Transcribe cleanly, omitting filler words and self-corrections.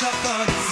such a fun.